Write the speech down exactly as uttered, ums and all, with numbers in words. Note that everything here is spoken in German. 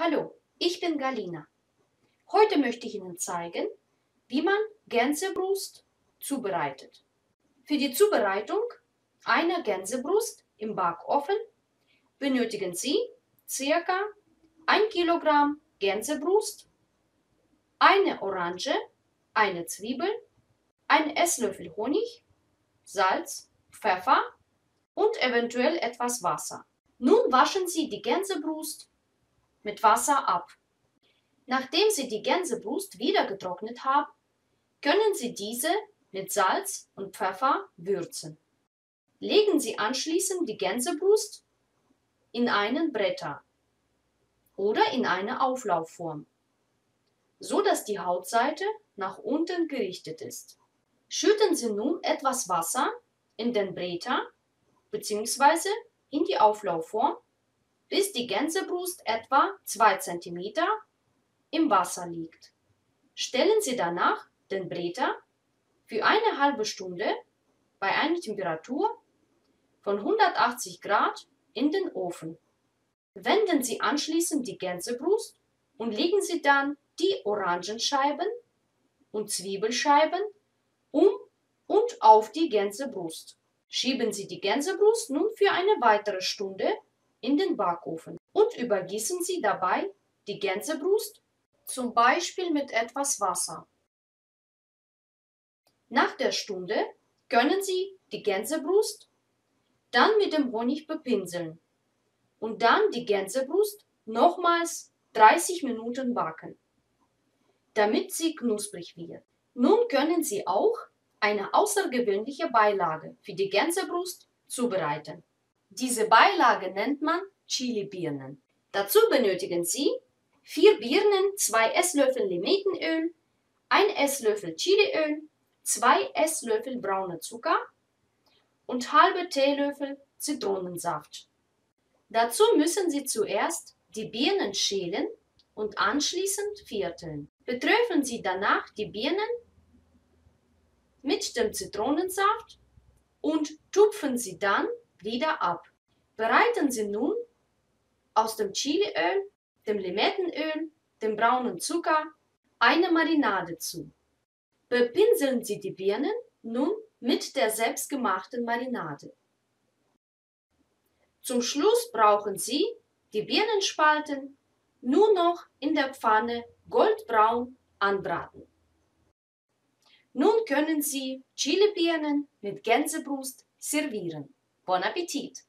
Hallo, ich bin Galina. Heute möchte ich Ihnen zeigen, wie man Gänsebrust zubereitet. Für die Zubereitung einer Gänsebrust im Backofen benötigen Sie ca. ein Kilogramm Gänsebrust, eine Orange, eine Zwiebel, einen Esslöffel Honig, Salz, Pfeffer und eventuell etwas Wasser. Nun waschen Sie die Gänsebrust mit Wasser ab. Nachdem Sie die Gänsebrust wieder getrocknet haben, können Sie diese mit Salz und Pfeffer würzen. Legen Sie anschließend die Gänsebrust in einen Bretter oder in eine Auflaufform, so dass die Hautseite nach unten gerichtet ist. Schütten Sie nun etwas Wasser in den Bretter bzw. in die Auflaufform, bis die Gänsebrust etwa zwei Zentimeter im Wasser liegt. Stellen Sie danach den Breter für eine halbe Stunde bei einer Temperatur von hundertachtzig Grad in den Ofen. Wenden Sie anschließend die Gänsebrust und legen Sie dann die Orangenscheiben und Zwiebelscheiben um und auf die Gänsebrust. Schieben Sie die Gänsebrust nun für eine weitere Stunde in den Backofen und übergießen Sie dabei die Gänsebrust, zum Beispiel mit etwas Wasser. Nach der Stunde können Sie die Gänsebrust dann mit dem Honig bepinseln und dann die Gänsebrust nochmals dreißig Minuten backen, damit sie knusprig wird. Nun können Sie auch eine außergewöhnliche Beilage für die Gänsebrust zubereiten. Diese Beilage nennt man Chili-Birnen. Dazu benötigen Sie vier Birnen, zwei Esslöffel Limettenöl, ein Esslöffel Chiliöl, zwei Esslöffel brauner Zucker und halbe Teelöffel Zitronensaft. Dazu müssen Sie zuerst die Birnen schälen und anschließend vierteln. Beträufeln Sie danach die Birnen mit dem Zitronensaft und tupfen Sie dann wieder ab. Bereiten Sie nun aus dem Chiliöl, dem Limettenöl, dem braunen Zucker eine Marinade zu. Bepinseln Sie die Birnen nun mit der selbstgemachten Marinade. Zum Schluss brauchen Sie die Birnenspalten nur noch in der Pfanne goldbraun anbraten. Nun können Sie Chili-Birnen mit Gänsebrust servieren. Bon Appetit!